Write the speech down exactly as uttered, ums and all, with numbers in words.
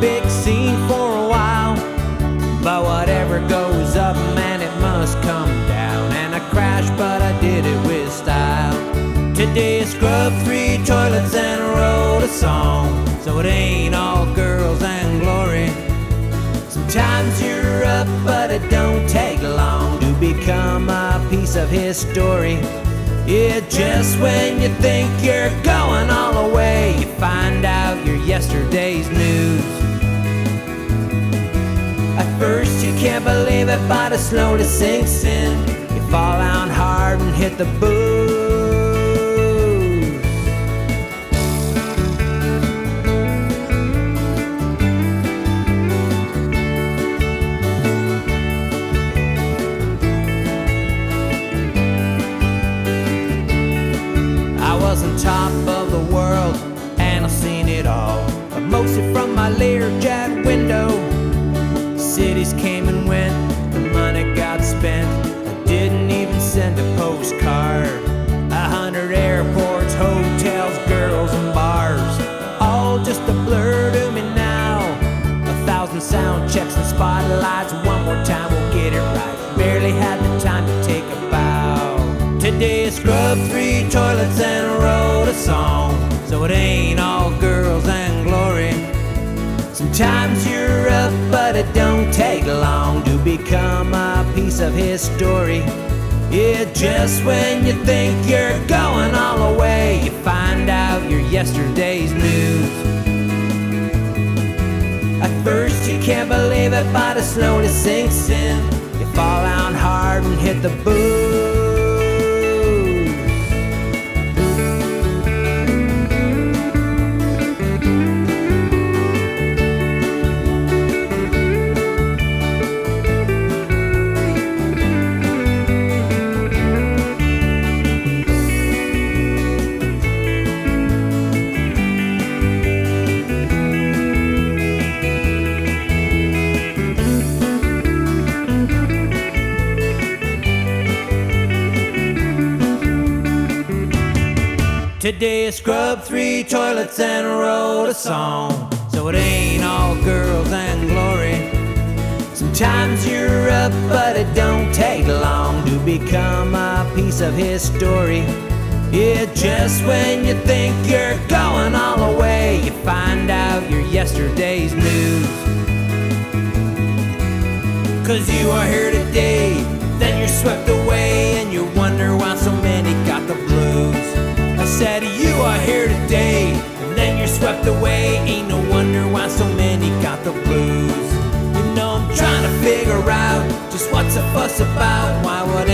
big scene for a while. But whatever goes up, man, it must come down. And I crashed, but I did it with style. Today I scrubbed three toilets and I wrote a song. So it ain't all girls and glory. Sometimes you're up, but it don't take long to become a piece of history. Yeah, just when you think you're going all the way, you find out you're yesterday's news. At first you can't believe it, but it slowly sinks in. You fall down hard and hit the booze. Top of the world, and I've seen it all, but mostly from my Learjet window. Cities came and went, the money got spent. I didn't even send a postcard. A hundred airports, hotels, girls and bars, all just a blur to me now. A thousand sound checks and spotlights. One more time, we'll get it right. Barely had the time to take a bow. Today I scrubbed three toilets and I wrote a song. So it ain't all girls and glory. Sometimes you're up, but it don't take long to become a piece of history. Yeah, just when you think you're going all the way, you find out you're yesterday's news. At first you can't believe it, but it slowly sinks in. You fall down hard and hit the booze. Today I scrubbed three toilets and I wrote a song. So it ain't all girls and glory. Sometimes you're up, but it don't take long to become a piece of history. Yeah, just when you think you're going all the way, you find out you're yesterday's news. Cause you are here today, then you're swept away, and you wonder why so many got the blues. Said you are here today, and then you're swept away. Ain't no wonder why so many got the blues. You know I'm trying to figure out just what's the fuss about. Why would